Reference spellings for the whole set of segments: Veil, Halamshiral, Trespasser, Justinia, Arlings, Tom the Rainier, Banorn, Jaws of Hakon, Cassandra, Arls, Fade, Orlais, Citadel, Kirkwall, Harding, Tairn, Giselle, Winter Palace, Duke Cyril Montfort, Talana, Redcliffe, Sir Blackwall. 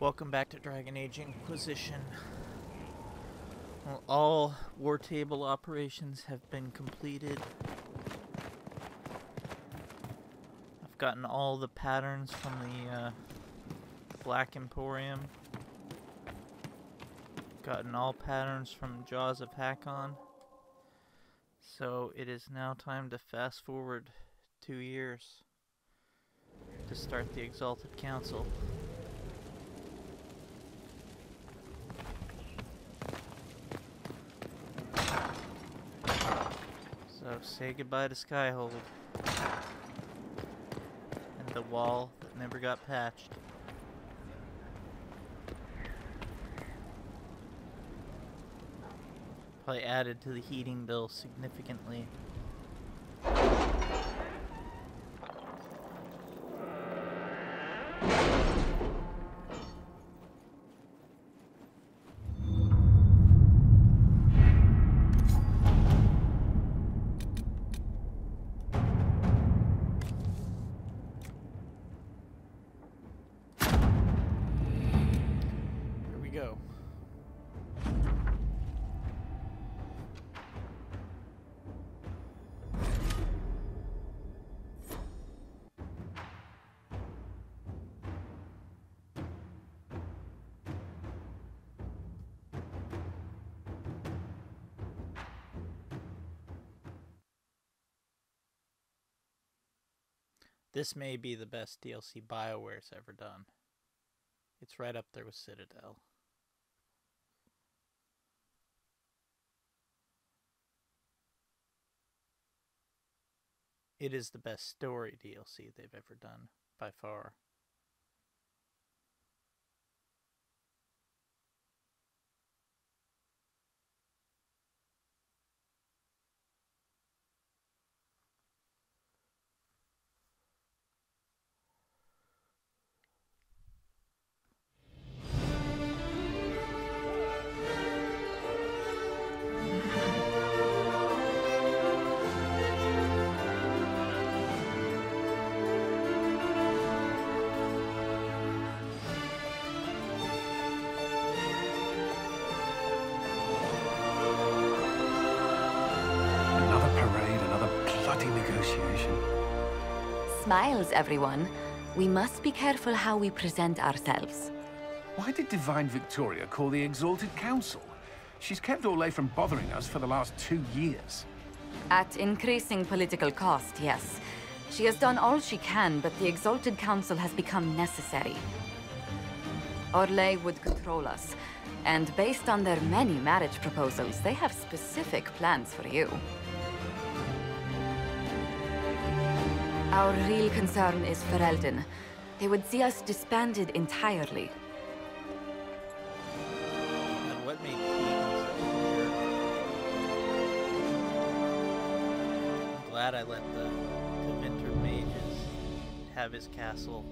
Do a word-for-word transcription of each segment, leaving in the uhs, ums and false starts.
Welcome back to Dragon Age Inquisition. Well, all war table operations have been completed. I've gotten all the patterns from the uh, Black Emporium. Gotten all patterns from Jaws of Hakon. So it is now time to fast forward two years to start the Exalted Council. So say goodbye to Skyhold and the wall that never got patched. Probably added to the heating bill significantly. This may be the best D L C BioWare's ever done. It's right up there with Citadel. It is the best story D L C they've ever done, by far. Smiles, everyone. We must be careful how we present ourselves. Why did Divine Victoria call the Exalted Council? She's kept Orlais from bothering us for the last two years. At increasing political cost, yes. She has done all she can, but the Exalted Council has become necessary. Orlais would control us, and based on their many marriage proposals, they have specific plans for you. Our real concern is Ferelden. They would see us disbanded entirely. And what made Teagan? I'm glad I let the Tevinter mages have his castle.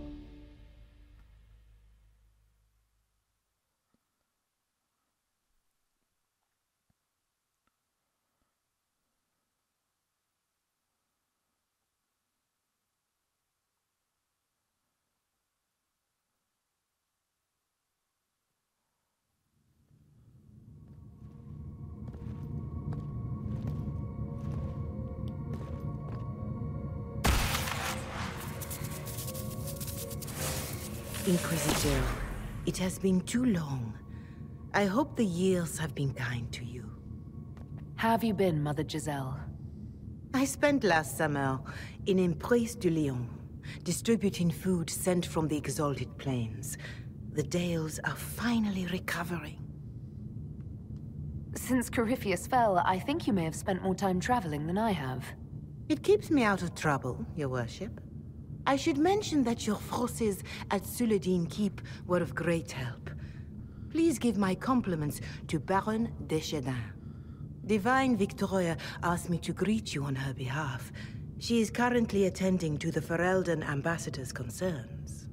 Inquisitor, it has been too long. I hope the years have been kind to you. How have you been, Mother Giselle? I spent last summer in Emprise du Lion, distributing food sent from the Exalted Plains. The Dales are finally recovering. Since Corypheus fell, I think you may have spent more time traveling than I have. It keeps me out of trouble, Your Worship. I should mention that your forces at Suledin Keep were of great help. Please give my compliments to Baron Deschedin. Divine Victoria asked me to greet you on her behalf. She is currently attending to the Ferelden ambassador's concerns.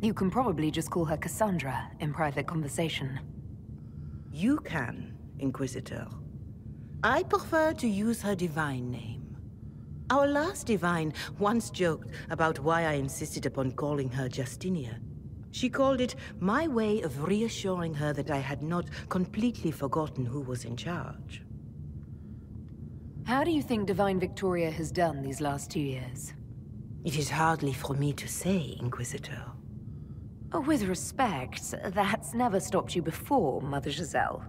You can probably just call her Cassandra in private conversation. You can, Inquisitor. I prefer to use her divine name. Our last divine once joked about why I insisted upon calling her Justinia. She called it my way of reassuring her that I had not completely forgotten who was in charge. How do you think Divine Victoria has done these last two years? It is hardly for me to say, Inquisitor. With respect, that's never stopped you before, Mother Giselle.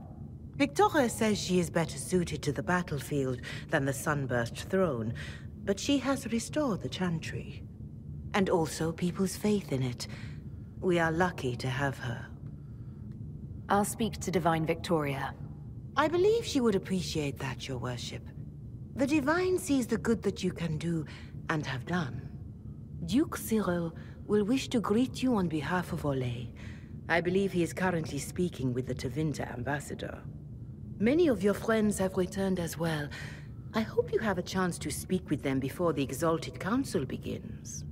Victoria says she is better suited to the battlefield than the sunburst throne, but she has restored the Chantry, and also people's faith in it. We are lucky to have her. I'll speak to Divine Victoria. I believe she would appreciate that, Your Worship. The Divine sees the good that you can do, and have done. Duke Cyril will wish to greet you on behalf of Orlais. I believe he is currently speaking with the Tevinter ambassador. Many of your friends have returned as well. I hope you have a chance to speak with them before the Exalted Council begins.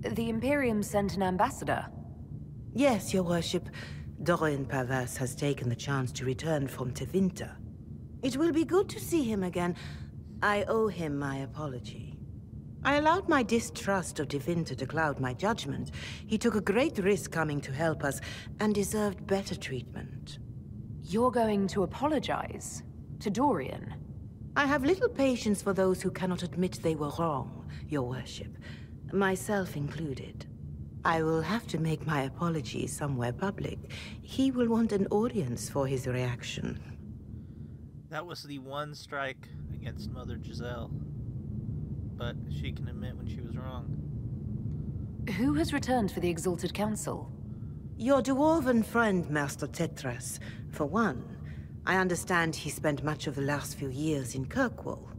The Imperium sent an ambassador? Yes, Your Worship. Dorian Pavus has taken the chance to return from Tevinter. It will be good to see him again. I owe him my apology. I allowed my distrust of Tevinter to cloud my judgment. He took a great risk coming to help us, and deserved better treatment. You're going to apologize? To Dorian? I have little patience for those who cannot admit they were wrong, Your Worship. Myself included. I will have to make my apology somewhere public. He will want an audience for his reaction. That was the one strike against Mother Giselle. But she can admit when she was wrong. Who has returned for the Exalted Council? Your dwarven friend, Master Tetras, for one. I understand he spent much of the last few years in Kirkwall.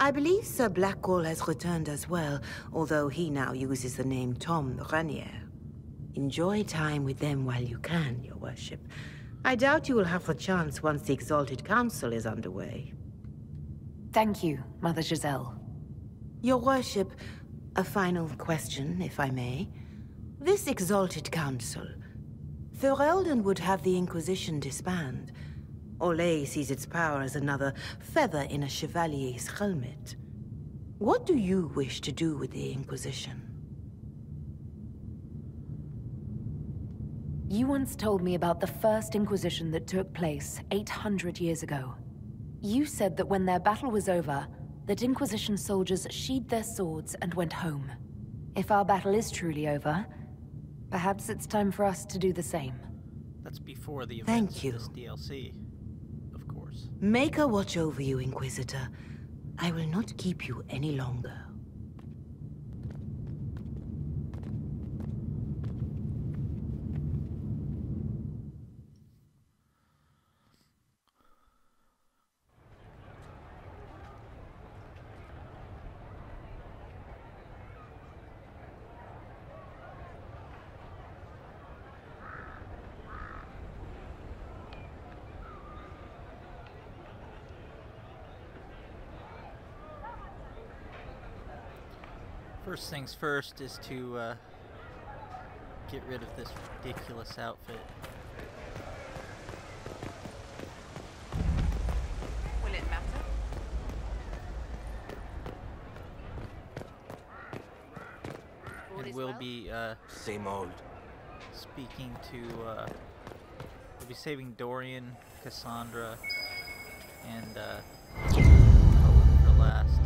I believe Sir Blackwall has returned as well, although he now uses the name Tom the Rainier. Enjoy time with them while you can, Your Worship. I doubt you will have the chance once the Exalted Council is underway. Thank you, Mother Giselle. Your Worship, a final question, if I may. This Exalted Council, Ferelden would have the Inquisition disband. Orlais sees its power as another feather in a chevalier's helmet. What do you wish to do with the Inquisition? You once told me about the first Inquisition that took place eight hundred years ago. You said that when their battle was over, that Inquisition soldiers sheathed their swords and went home. If our battle is truly over, perhaps it's time for us to do the same. That's before the events of this D L C. Make her watch over you, Inquisitor. I will not keep you any longer. First things first is to uh, get rid of this ridiculous outfit. Will it matter? And we'll be uh, same old. Speaking to uh, we'll be saving Dorian, Cassandra, and uh, Cole for last.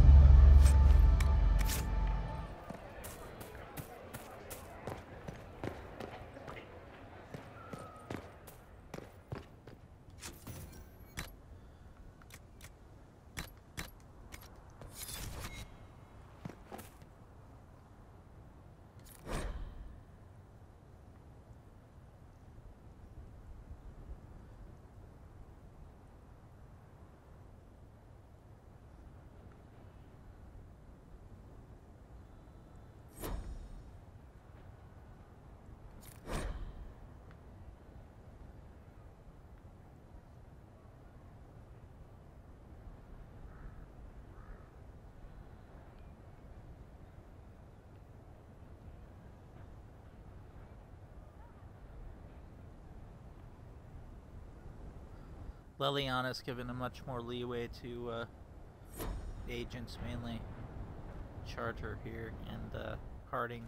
Leliana's given a much more leeway to uh, the agents, mainly Charger here and uh, Harding.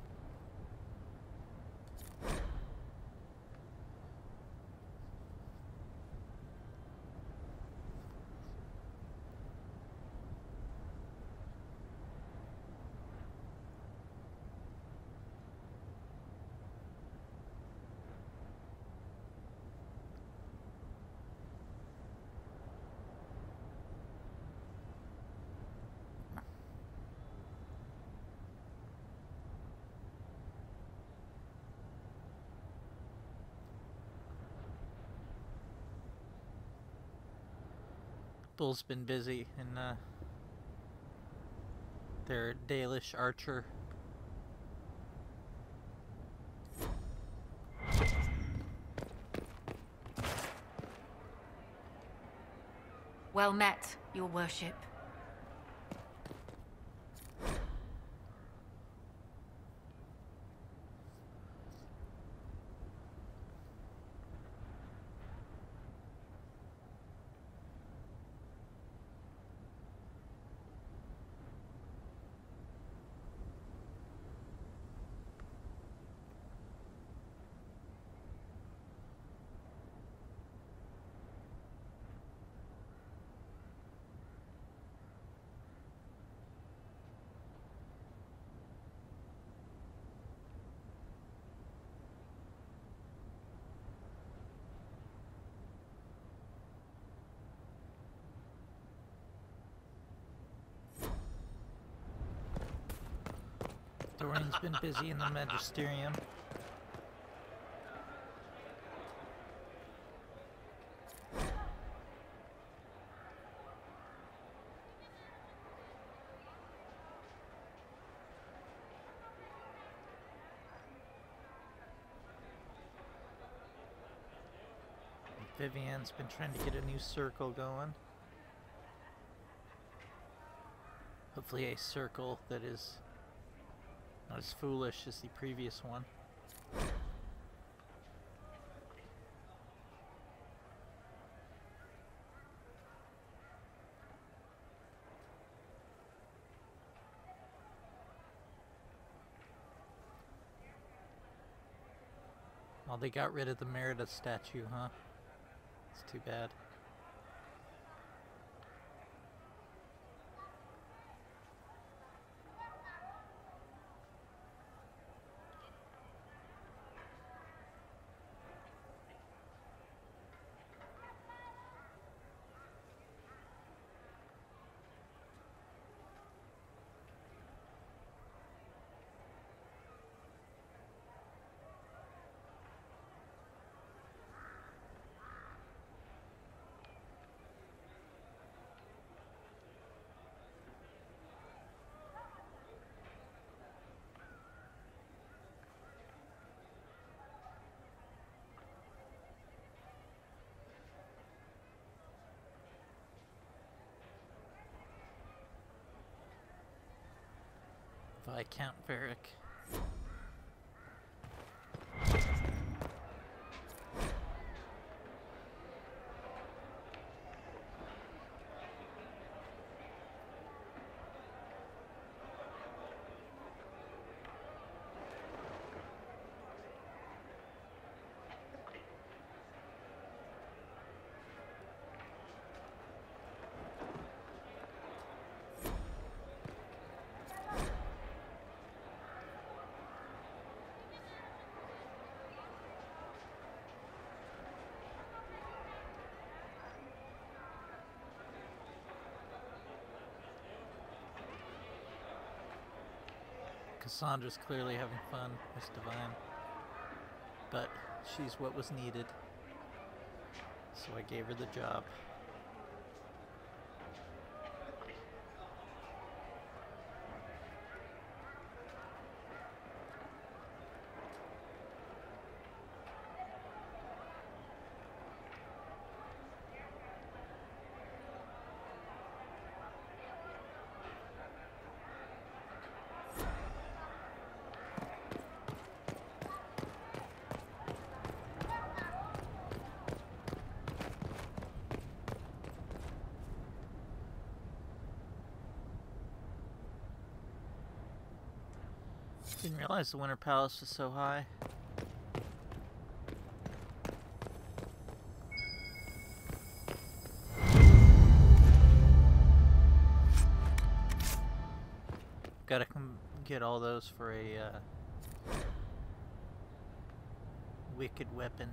Bull's been busy in uh, their Dalish archer. Well met, your worship. Dorian's been busy in the magisterium. Vivian's been trying to get a new circle going. Hopefully a circle that is not as foolish as the previous one. Well, they got rid of the Merida statue, huh? It's too bad. Viscount Varric. Cassandra's clearly having fun, Miss Divine, but she's what was needed, so I gave her the job. Didn't realize the Winter Palace was so high. Gotta come get all those for a uh, wicked weapon.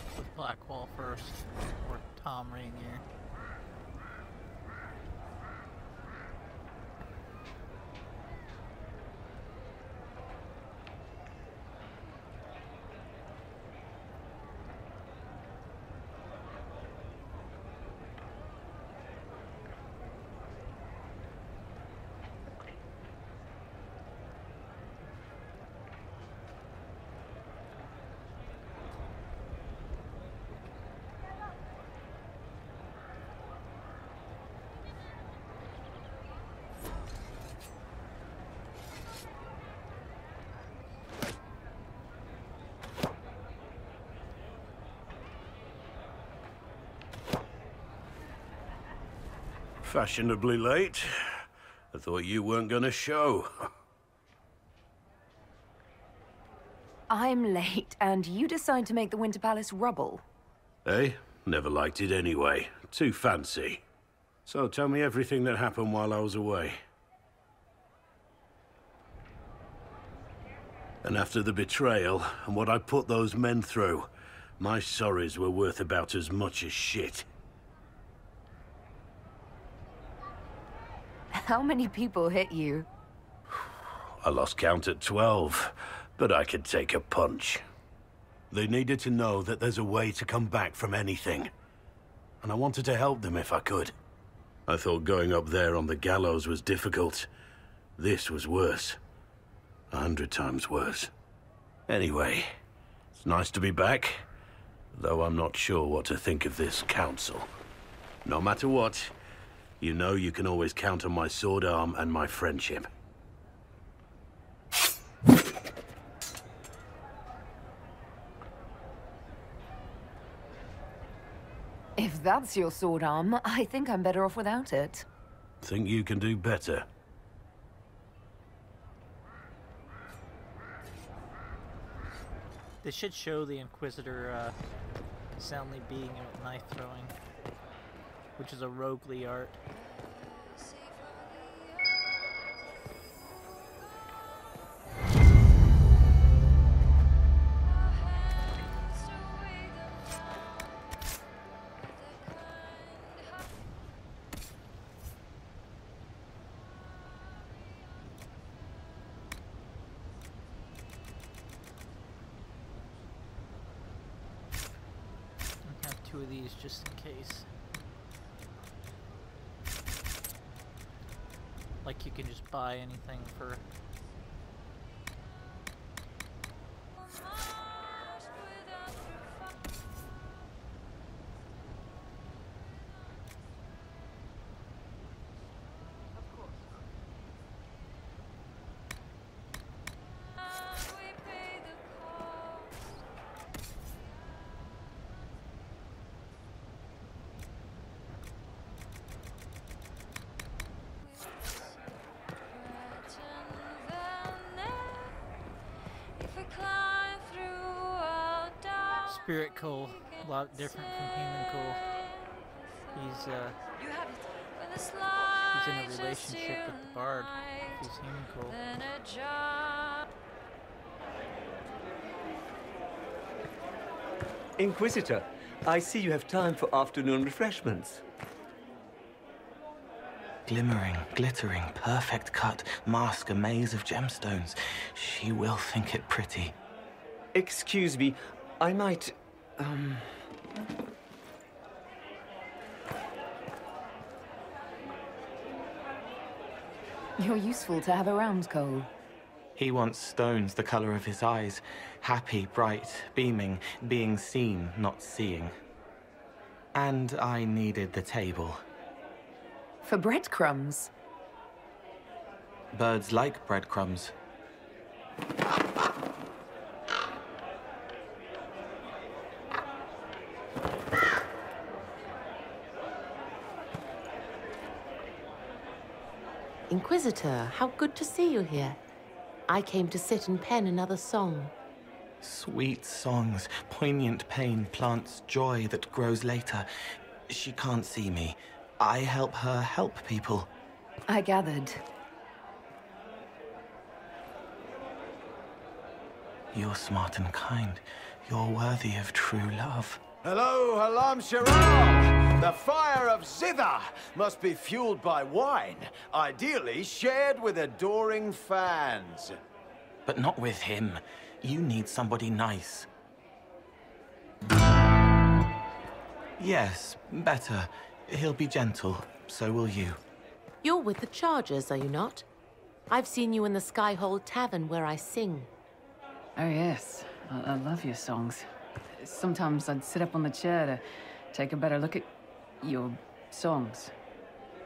talk with Blackwall first, or Tom Rainier. Fashionably late. I thought you weren't gonna show. I'm late, and you decide to make the Winter Palace rubble. Eh? Never liked it anyway. Too fancy. So tell me everything that happened while I was away. And after the betrayal, and what I put those men through, my sorries were worth about as much as shit. How many people hit you? I lost count at twelve, but I could take a punch. They needed to know that there's a way to come back from anything, and I wanted to help them if I could. I thought going up there on the gallows was difficult. This was worse. A hundred times worse. Anyway, it's nice to be back, though I'm not sure what to think of this council. No matter what, you know you can always count on my sword arm and my friendship. If that's your sword arm, I think I'm better off without it. Think you can do better? This should show the Inquisitor uh, soundly beating him with knife throwing, which is a roguely art. I have two of these just in case. Like you can just buy anything for... Spirit Cole, a lot different from human Cole. He's uh, he's in a relationship with the bard. He's human Cole. Inquisitor, I see you have time for afternoon refreshments. Glimmering, glittering, perfect cut, mask a maze of gemstones. She will think it pretty. Excuse me, I might... Um... You're useful to have around, Cole. He wants stones the color of his eyes. Happy, bright, beaming, being seen, not seeing. And I needed the table. For breadcrumbs? Birds like breadcrumbs. Inquisitor, how good to see you here. I came to sit and pen another song. Sweet songs, poignant pain plants joy that grows later. She can't see me. I help her help people. I gathered. You're smart and kind. You're worthy of true love. Hello, Halamshiral! The fire of Zither must be fueled by wine, ideally shared with adoring fans. But not with him. You need somebody nice. Yes, better. He'll be gentle, so will you. You're with the Chargers, are you not? I've seen you in the Skyhold Tavern where I sing. Oh yes, I, I love your songs. Sometimes I'd sit up on the chair to take a better look at your songs.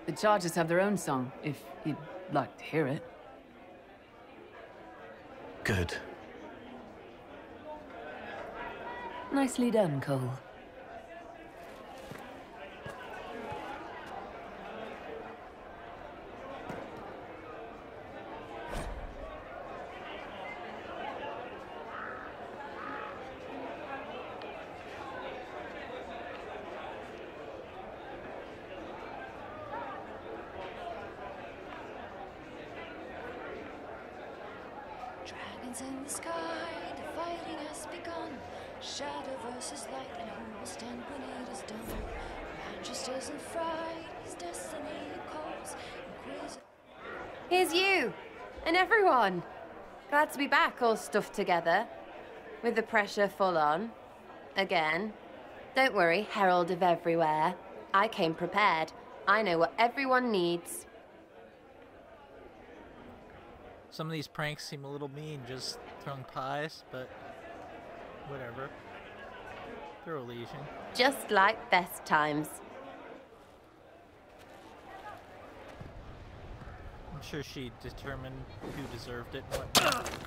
The Chargers have their own song, if you'd like to hear it. Good. Nicely done, Cole. In the sky, the fighting has begun. Shadow versus light, and who will stand when it is done? Manchester's in fright, his destiny calls. Here's you, and everyone. Glad to be back, all stuffed together. With the pressure full on. Again. Don't worry, Herald of Everywhere. I came prepared. I know what everyone needs. Some of these pranks seem a little mean, just throwing pies, but whatever. They're Orlesian. Just like best times. I'm sure she determined who deserved it. What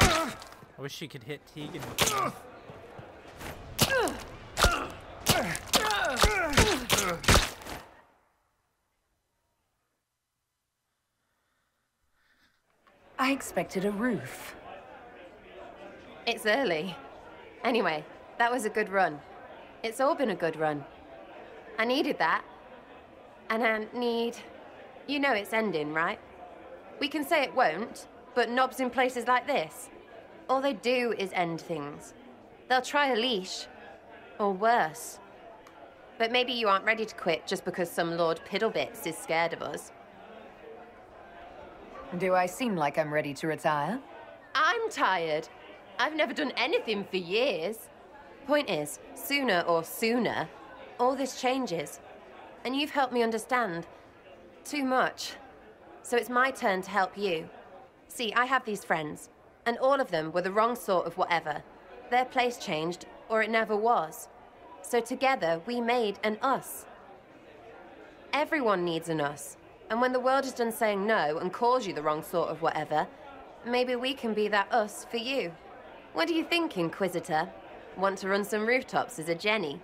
I wish she could hit Teagan with one. I expected a roof. It's early. Anyway, that was a good run. It's all been a good run. I needed that. And I need... You know it's ending, right? We can say it won't, but knobs in places like this, all they do is end things. They'll try a leash. Or worse. But maybe you aren't ready to quit just because some Lord Piddlebits is scared of us. Do I seem like I'm ready to retire? I'm tired. I've never done anything for years. Point is, sooner or sooner, all this changes. And you've helped me understand. Too much. So it's my turn to help you. See, I have these friends. And all of them were the wrong sort of whatever. Their place changed, or it never was. So together, we made an us. Everyone needs an us. And when the world is done saying no and calls you the wrong sort of whatever, maybe we can be that us for you. What do you think, Inquisitor? Want to run some rooftops as a Jenny?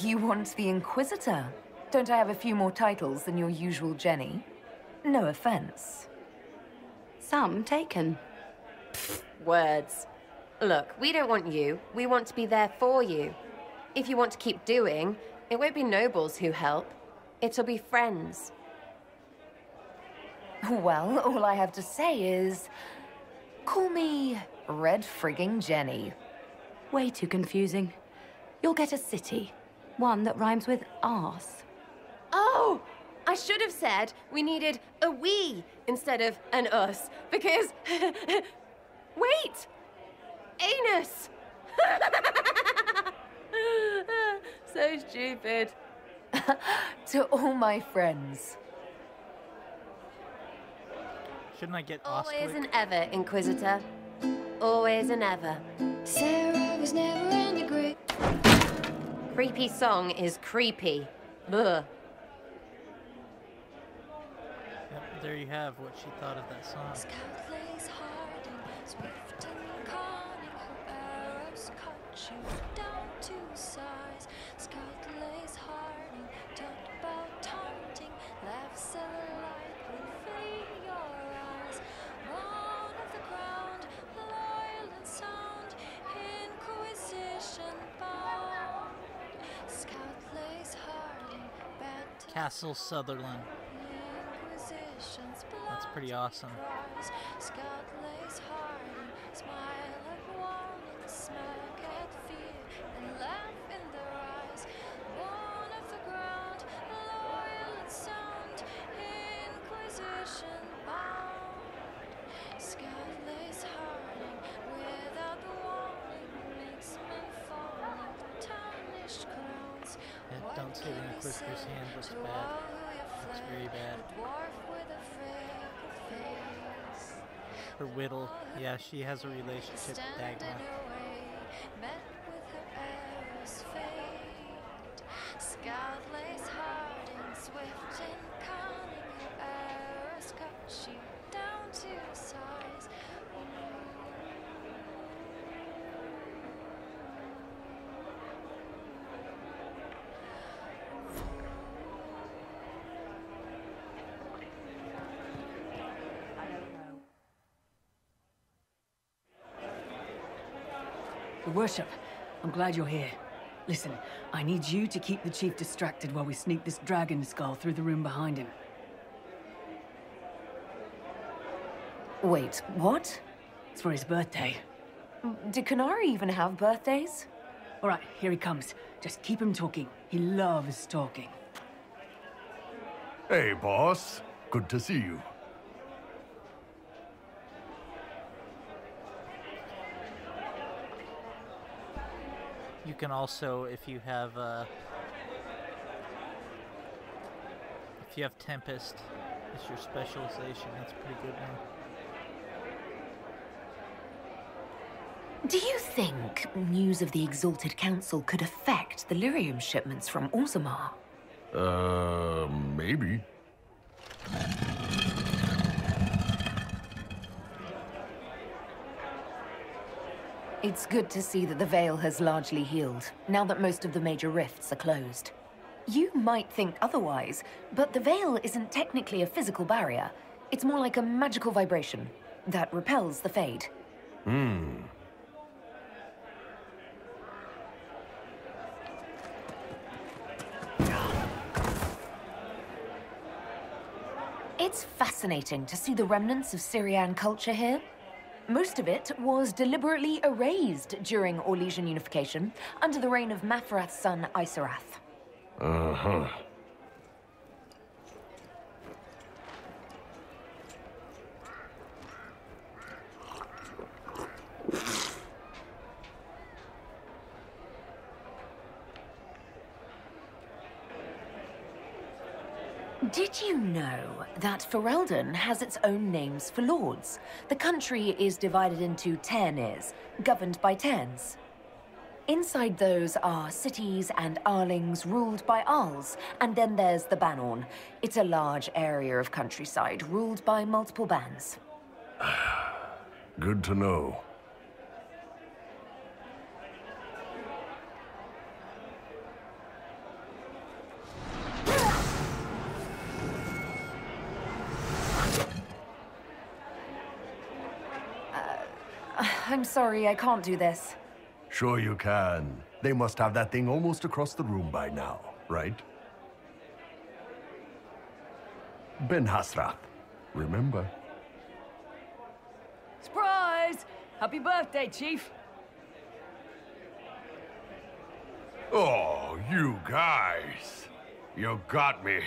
You want the Inquisitor? Don't I have a few more titles than your usual Jenny? No offense. Some taken. Pfft, words. Look, we don't want you. We want to be there for you. If you want to keep doing, it won't be nobles who help. It'll be friends. Well, all I have to say is... Call me Red Frigging Jenny. Way too confusing. You'll get a city. One that rhymes with arse. Oh! I should have said we needed a we instead of an us. Because... Wait! Anus! So stupid. To all my friends. Shouldn't I get Oscar? Always and ever, Inquisitor. Always and ever. Sarah was never in a group. Creepy song is creepy. Ugh. Yep, there you have what she thought of that song. Scout plays hard and swift and conic. Her arrows cut you down to size. Scout lays hard. Castle Sutherland. That's pretty awesome. Don't say the Inquisitor's hand looks bad. Looks very bad. Her Whittle. Yeah, she has a relationship with Dagmar. Worship, I'm glad you're here. Listen, I need you to keep the chief distracted while we sneak this dragon skull through the room behind him. Wait, what? It's for his birthday. Do Qunari even have birthdays? All right, here he comes. Just keep him talking. He loves talking. Hey, boss. Good to see you. You can also, if you have, uh, if you have Tempest, it's your specialization. That's a pretty good one. Do you think news of the Exalted Council could affect the lyrium shipments from Orzammar? Uh, maybe. It's good to see that the Veil has largely healed, now that most of the major rifts are closed. You might think otherwise, but the Veil isn't technically a physical barrier. It's more like a magical vibration that repels the Fade. Hmm. It's fascinating to see the remnants of Syrian culture here. Most of it was deliberately erased during Orlesian unification, under the reign of Mafrath's son, Isarath. Uh-huh. Did you know that Ferelden has its own names for lords? The country is divided into Tairnirs, governed by Tairns. Inside those are cities and arlings ruled by arls, and then there's the Banorn. It's a large area of countryside ruled by multiple bands. Good to know. I'm sorry, I can't do this. Sure you can. They must have that thing almost across the room by now, right? Ben Hasrath, remember? Surprise! Happy birthday, Chief! Oh, you guys. You got me.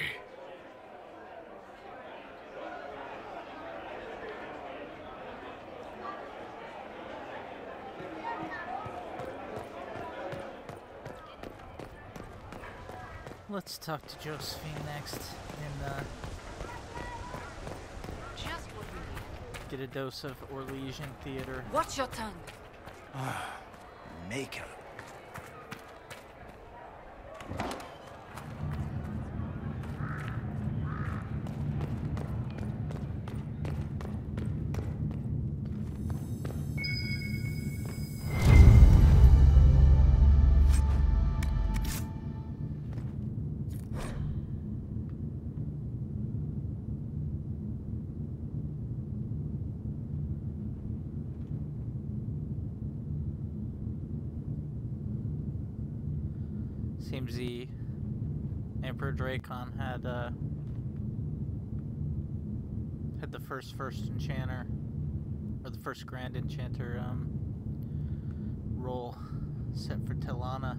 Let's talk to Josephine next and uh, just what we need. Get a dose of Orlesian theater. Watch your tongue. Maker. Dracon had uh, had had the first first enchanter, or the first grand enchanter um, role set for Talana.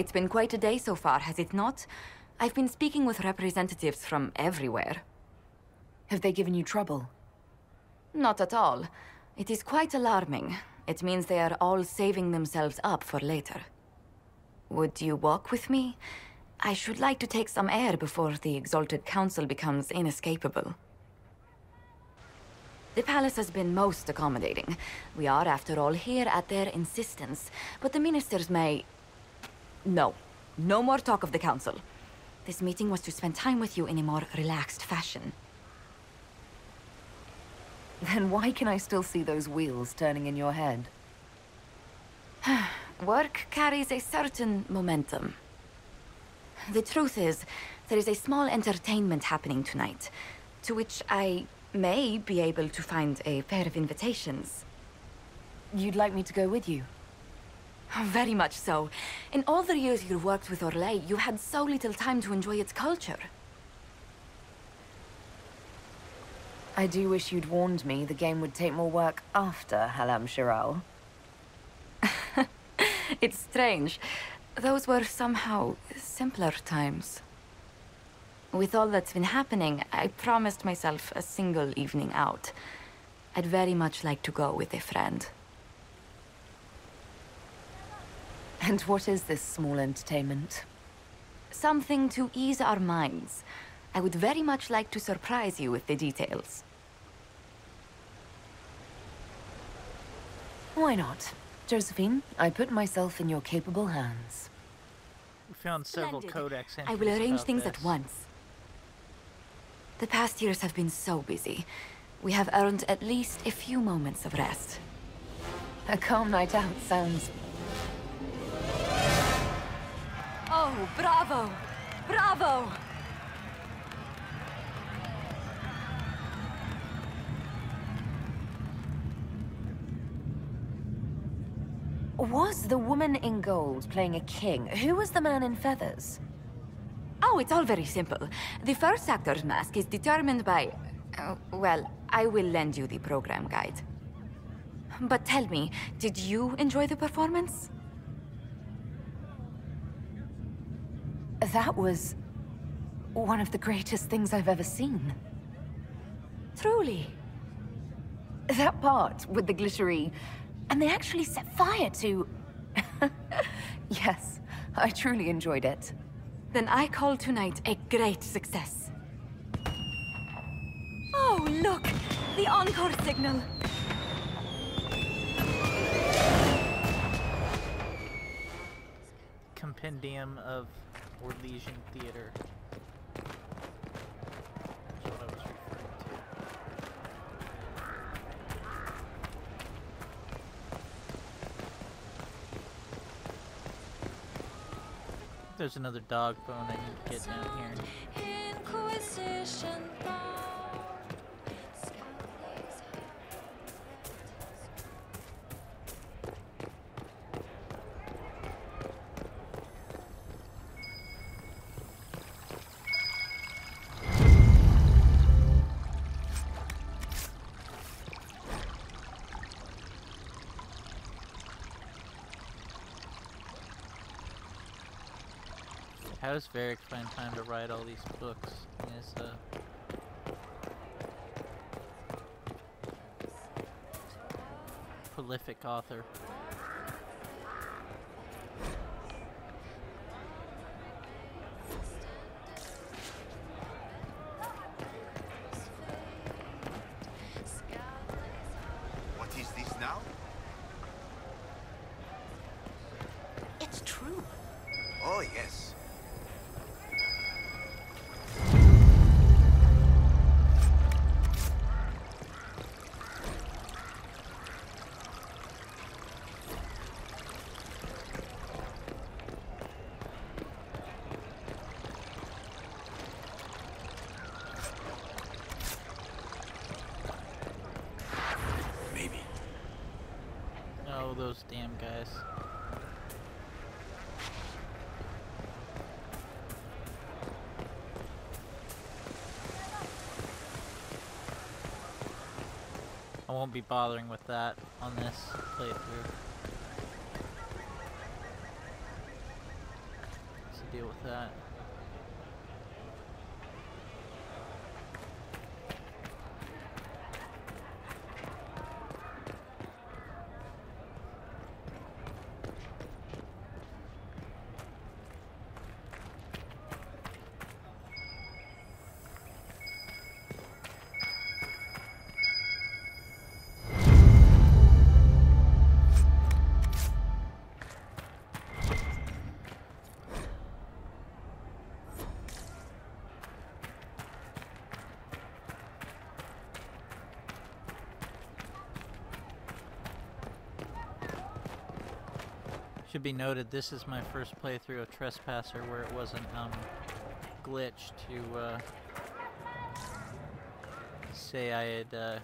It's been quite a day so far, has it not? I've been speaking with representatives from everywhere. Have they given you trouble? Not at all. It is quite alarming. It means they are all saving themselves up for later. Would you walk with me? I should like to take some air before the Exalted Council becomes inescapable. The palace has been most accommodating. We are, after all, here at their insistence, but the ministers may... No. No more talk of the council. This meeting was to spend time with you in a more relaxed fashion. Then why can I still see those wheels turning in your head? Work carries a certain momentum. The truth is, there is a small entertainment happening tonight, to which I may be able to find a pair of invitations. You'd like me to go with you? Very much so. In all the years you worked with Orlais, you had so little time to enjoy its culture. I do wish you'd warned me the game would take more work after Halamshiral. It's strange. Those were somehow simpler times. With all that's been happening, I promised myself a single evening out. I'd very much like to go with a friend. And what is this small entertainment? Something to ease our minds. I would very much like to surprise you with the details. Why not? Josephine, I put myself in your capable hands. We found several codex entries. I will arrange things at once. The past years have been so busy. We have earned at least a few moments of rest. A calm night out sounds... Oh, bravo! Bravo! Was the woman in gold playing a king? Who was the man in feathers? Oh, it's all very simple. The first actor's mask is determined by... Uh, well, I will lend you the program guide. But tell me, did you enjoy the performance? That was one of the greatest things I've ever seen. Truly. That part with the glittery... And they actually set fire to... Yes, I truly enjoyed it. Then I call tonight a great success. Oh, look! The encore signal! Compendium of... Orlesian theater. there's another dog bone I need to get down here. Inquisition. How does Varric find time to write all these books in his, uh... prolific author? What is this now? It's true. Oh, yes. Those damn guys. I won't be bothering with that on this playthrough. Let's deal with that. Should be noted, this is my first playthrough of Trespasser where it wasn't um, glitched to uh, say I had uh,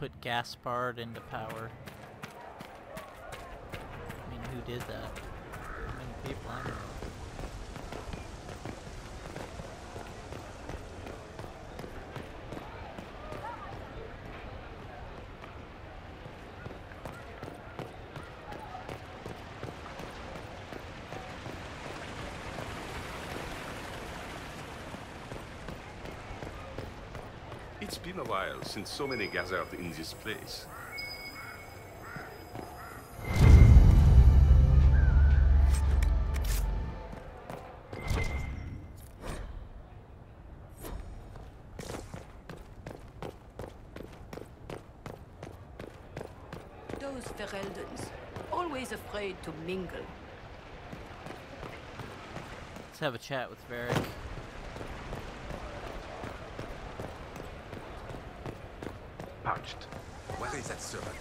put Gaspard into power. I mean, who did that? How many people? I don't know. It's been a while since so many gathered in this place. Those Fereldens, always afraid to mingle. Let's have a chat with Varric. Where is that servant?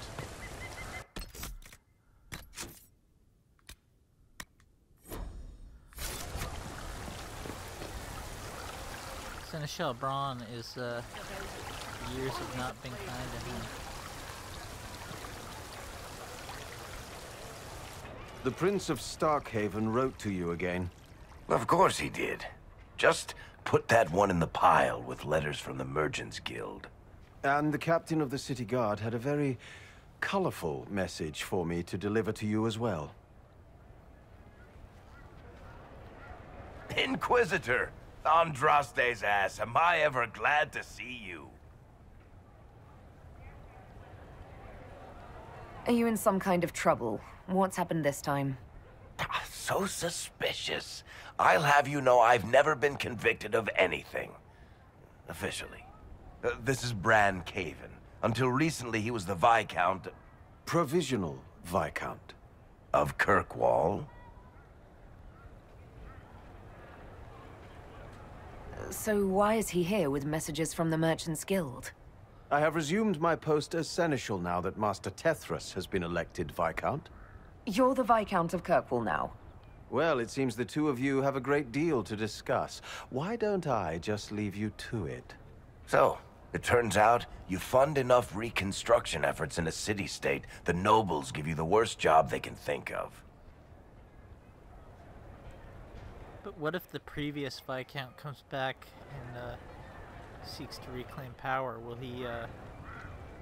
Seneschal Braun is uh, years have not been kind to him. The Prince of Starkhaven wrote to you again. Of course he did. Just put that one in the pile with letters from the Merchants Guild. And the captain of the city guard had a very colorful message for me to deliver to you as well. Inquisitor! Andraste's ass, am I ever glad to see you? Are you in some kind of trouble? What's happened this time? So suspicious. I'll have you know I've never been convicted of anything. Officially. Uh, this is Bran Caven. Until recently, he was the Viscount... Provisional Viscount. Of Kirkwall. So why is he here with messages from the Merchants Guild? I have resumed my post as Seneschal now that Master Tethras has been elected Viscount. You're the Viscount of Kirkwall now. Well, it seems the two of you have a great deal to discuss. Why don't I just leave you to it? So, it turns out, you fund enough reconstruction efforts in a city-state, the nobles give you the worst job they can think of. But what if the previous Viscount comes back and uh, seeks to reclaim power? Will he, uh,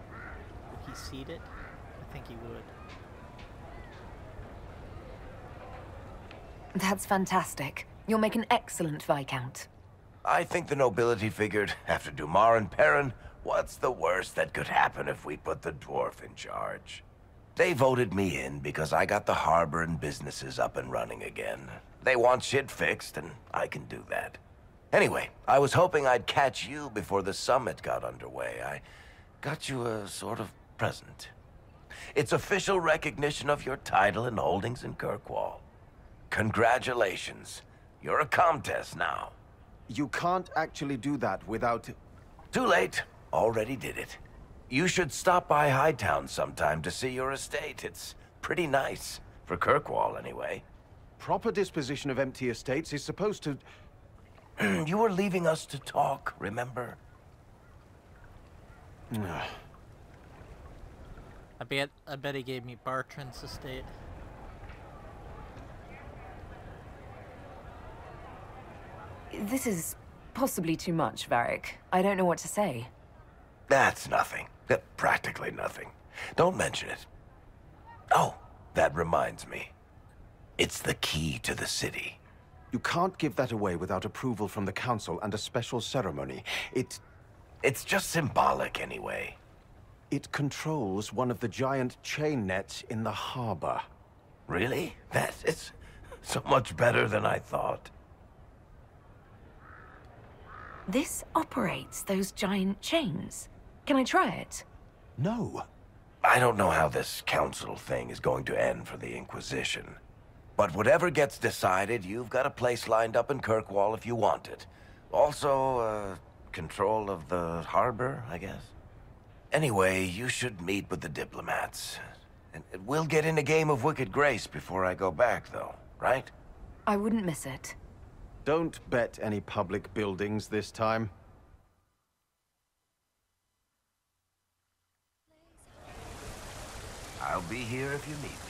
will he cede it? I think he would. That's fantastic. You'll make an excellent Viscount. I think the nobility figured, after Dumar and Perrin, what's the worst that could happen if we put the dwarf in charge? They voted me in because I got the harbor and businesses up and running again. They want shit fixed, and I can do that. Anyway, I was hoping I'd catch you before the summit got underway. I got you a sort of present. It's official recognition of your title and holdings in Kirkwall. Congratulations. You're a Comtesse now. You can't actually do that without... Too late. Already did it. You should stop by Hightown sometime to see your estate. It's pretty nice. For Kirkwall, anyway. Proper disposition of empty estates is supposed to... You were leaving us to talk, remember? I bet, I bet he gave me Bartran's estate. This is possibly too much, Varric. I don't know what to say. That's nothing. Practically nothing. Don't mention it. Oh, that reminds me. It's the key to the city. You can't give that away without approval from the council and a special ceremony. It... It's just symbolic, anyway. It controls one of the giant chain nets in the harbor. Really? That is so much better than I thought. This operates those giant chains. Can I try it? No. I don't know how this council thing is going to end for the Inquisition. But whatever gets decided, you've got a place lined up in Kirkwall if you want it. Also, uh, control of the harbor, I guess. Anyway, you should meet with the diplomats. And we'll get in a game of Wicked Grace before I go back, though, right? I wouldn't miss it. Don't bet any public buildings this time. I'll be here if you need me.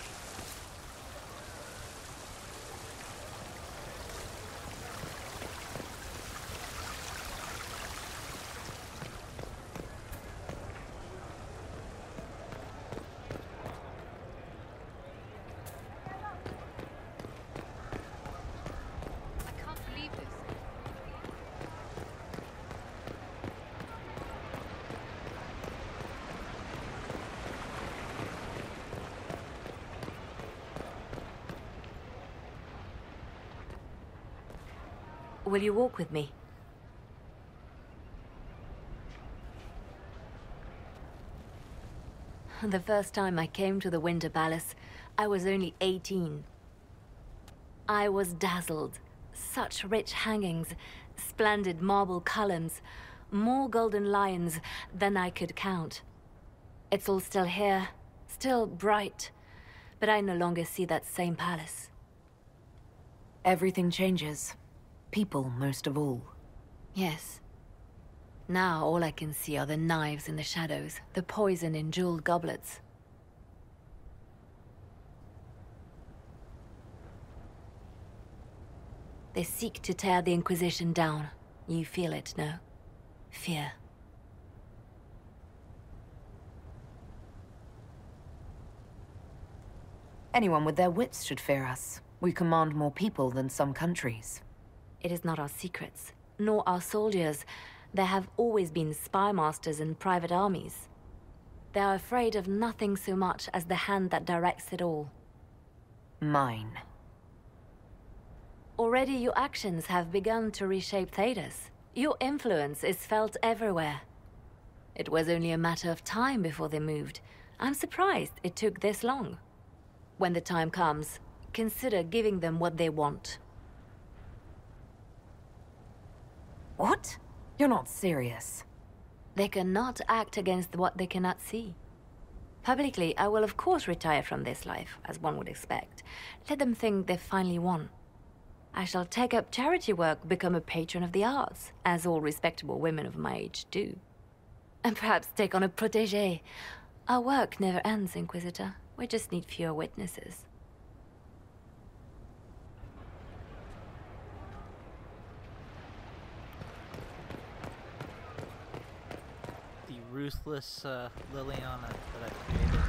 Will you walk with me? The first time I came to the Winter Palace, I was only eighteen. I was dazzled. Such rich hangings, splendid marble columns, more golden lions than I could count. It's all still here, still bright, but I no longer see that same palace. Everything changes. People, most of all. Yes. Now all I can see are the knives in the shadows, the poison in jeweled goblets. They seek to tear the Inquisition down. You feel it, no? Fear. Anyone with their wits should fear us. We command more people than some countries. It is not our secrets, nor our soldiers. There have always been spymasters and private armies. They are afraid of nothing so much as the hand that directs it all. Mine. Already your actions have begun to reshape Thedas. Your influence is felt everywhere. It was only a matter of time before they moved. I'm surprised it took this long. When the time comes, consider giving them what they want. What? You're not serious. They cannot act against what they cannot see. Publicly, I will of course retire from this life, as one would expect. Let them think they've finally won. I shall take up charity work, become a patron of the arts, as all respectable women of my age do. And perhaps take on a protégé. Our work never ends, Inquisitor. We just need fewer witnesses. The ruthless uh, Liliana that I created.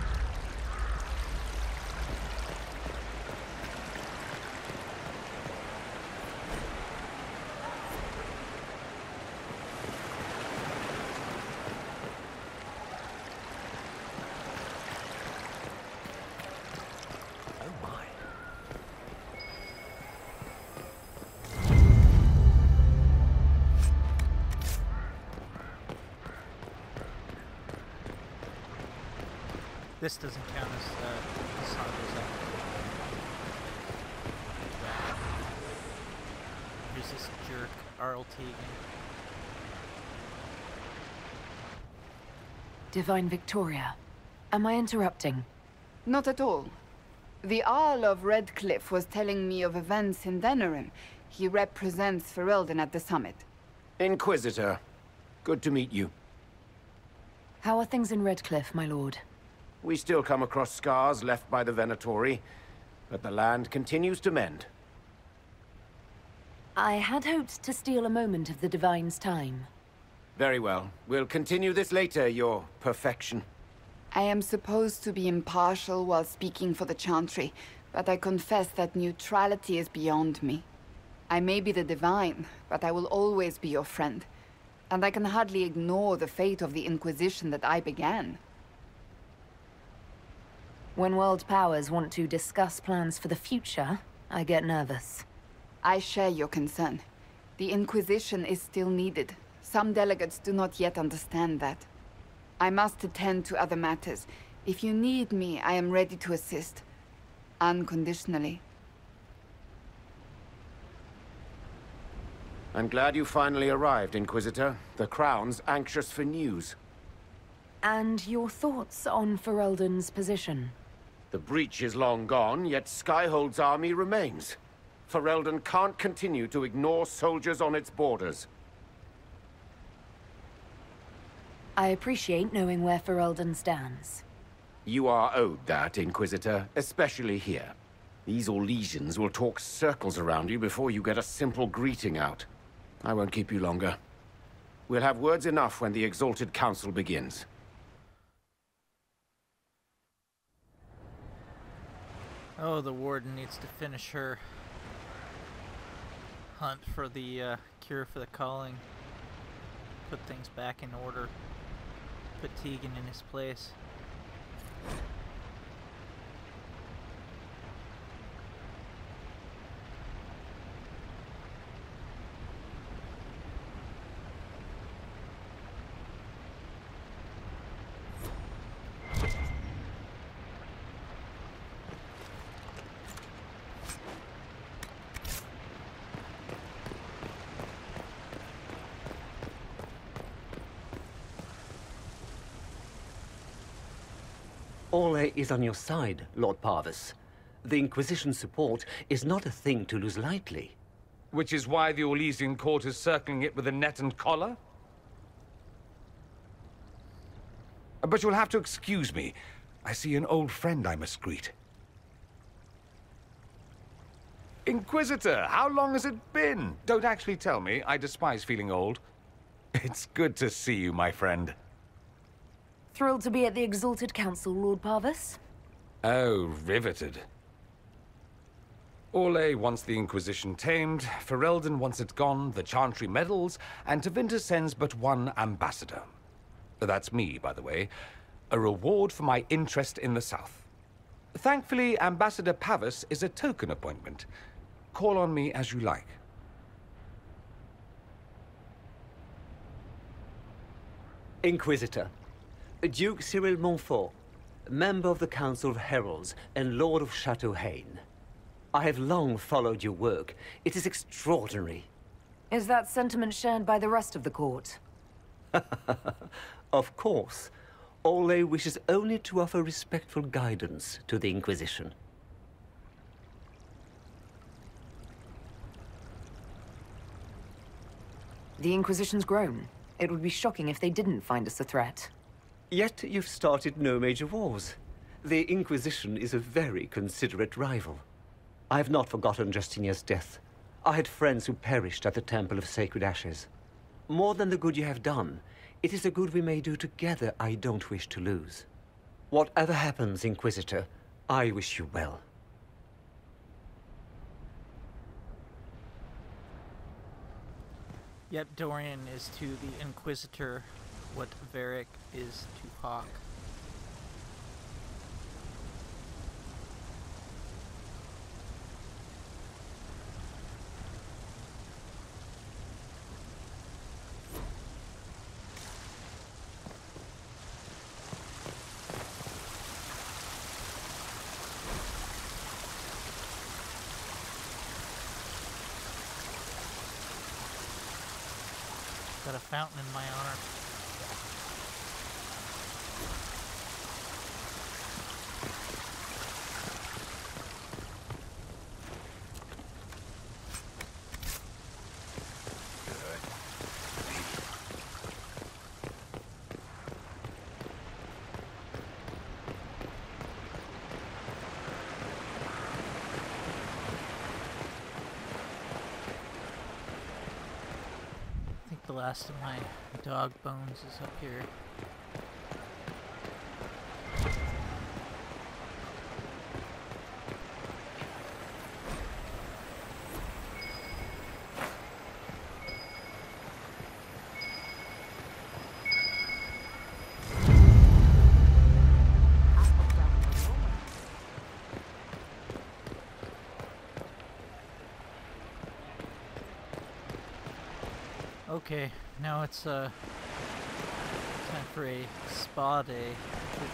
This doesn't count as uh, Cassandra's act. Here's this jerk, R L Teagan. Divine Victoria, am I interrupting? Not at all. The Earl of Redcliffe was telling me of events in Venarim. He represents Ferelden at the summit. Inquisitor, good to meet you. How are things in Redcliffe, my lord? We still come across scars left by the Venatori, but the land continues to mend. I had hoped to steal a moment of the Divine's time. Very well. We'll continue this later, your perfection. I am supposed to be impartial while speaking for the Chantry, but I confess that neutrality is beyond me. I may be the Divine, but I will always be your friend, and I can hardly ignore the fate of the Inquisition that I began. When world powers want to discuss plans for the future, I get nervous. I share your concern. The Inquisition is still needed. Some delegates do not yet understand that. I must attend to other matters. If you need me, I am ready to assist. Unconditionally. I'm glad you finally arrived, Inquisitor. The Crown's anxious for news. And your thoughts on Ferelden's position? The breach is long gone, yet Skyhold's army remains. Ferelden can't continue to ignore soldiers on its borders. I appreciate knowing where Ferelden stands. You are owed that, Inquisitor, especially here. These Orlesians will talk circles around you before you get a simple greeting out. I won't keep you longer. We'll have words enough when the Exalted Council begins. Oh, the Warden needs to finish her hunt for the uh, cure for the calling. Put things back in order. Put Teagan in his place. Orlais is on your side, Lord Pavus. The Inquisition's support is not a thing to lose lightly. Which is why the Orlesian court is circling it with a net and collar? But you'll have to excuse me. I see an old friend I must greet. Inquisitor, how long has it been? Don't actually tell me. I despise feeling old. It's good to see you, my friend. Thrilled to be at the Exalted Council, Lord Pavus. Oh, riveted. Orlais wants the Inquisition tamed, Ferelden wants it gone, the Chantry meddles, and Tevinter sends but one ambassador. That's me, by the way. A reward for my interest in the South. Thankfully, Ambassador Pavus is a token appointment. Call on me as you like. Inquisitor. Duke Cyril Montfort, member of the Council of Heralds and Lord of Chateau Haine. I have long followed your work. It is extraordinary. Is that sentiment shared by the rest of the court? Of course. Orlais wishes only to offer respectful guidance to the Inquisition. The Inquisition's grown. It would be shocking if they didn't find us a threat. Yet you've started no major wars. The Inquisition is a very considerate rival. I've not forgotten Justinia's death. I had friends who perished at the Temple of Sacred Ashes. More than the good you have done, it is the good we may do together I don't wish to lose. Whatever happens, Inquisitor, I wish you well. Yep, Dorian is to the Inquisitor what Varric is to Hawk. Fountain in my honor. The last of my dog bones is up here. Okay, now it's uh, time for a spa day to be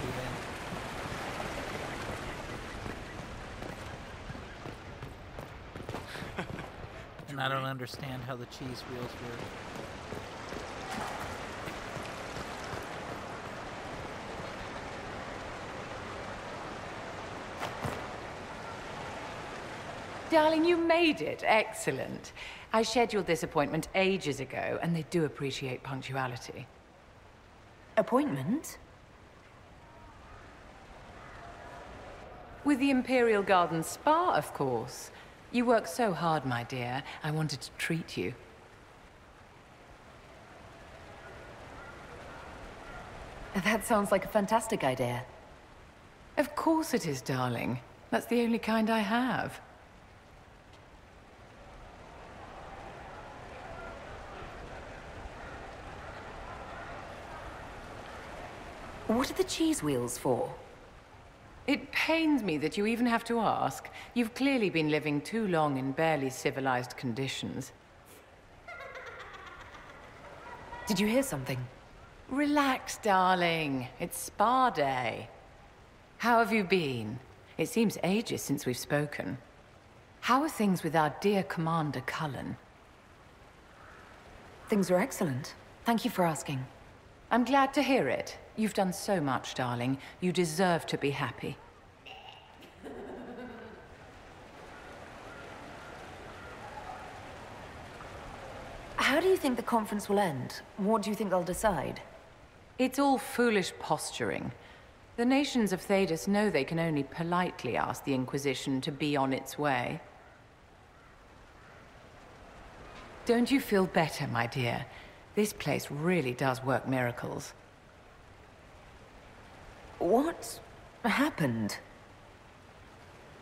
in. And I don't understand how the cheese wheels work. Darling, you made it. Excellent. I scheduled this appointment ages ago, and they do appreciate punctuality. Appointment? With the Imperial Garden Spa, of course. You work so hard, my dear. I wanted to treat you. That sounds like a fantastic idea. Of course it is, darling. That's the only kind I have. What are the cheese wheels for? It pains me that you even have to ask. You've clearly been living too long in barely civilized conditions. Did you hear something? Relax, darling. It's spa day. How have you been? It seems ages since we've spoken. How are things with our dear Commander Cullen? Things are excellent. Thank you for asking. I'm glad to hear it. You've done so much, darling. You deserve to be happy. How do you think the conference will end? What do you think they'll decide? It's all foolish posturing. The nations of Thedas know they can only politely ask the Inquisition to be on its way. Don't you feel better, my dear? This place really does work miracles. What happened?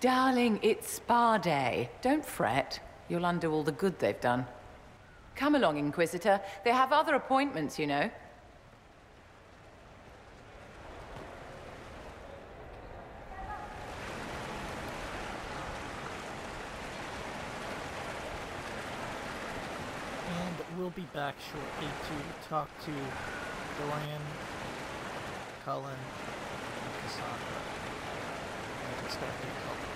Darling, it's spa day. Don't fret. You'll undo all the good they've done. Come along, Inquisitor. They have other appointments, you know. And we'll be back shortly to talk to Dorian, Cullen, Cassandra, and it's going to be helpful.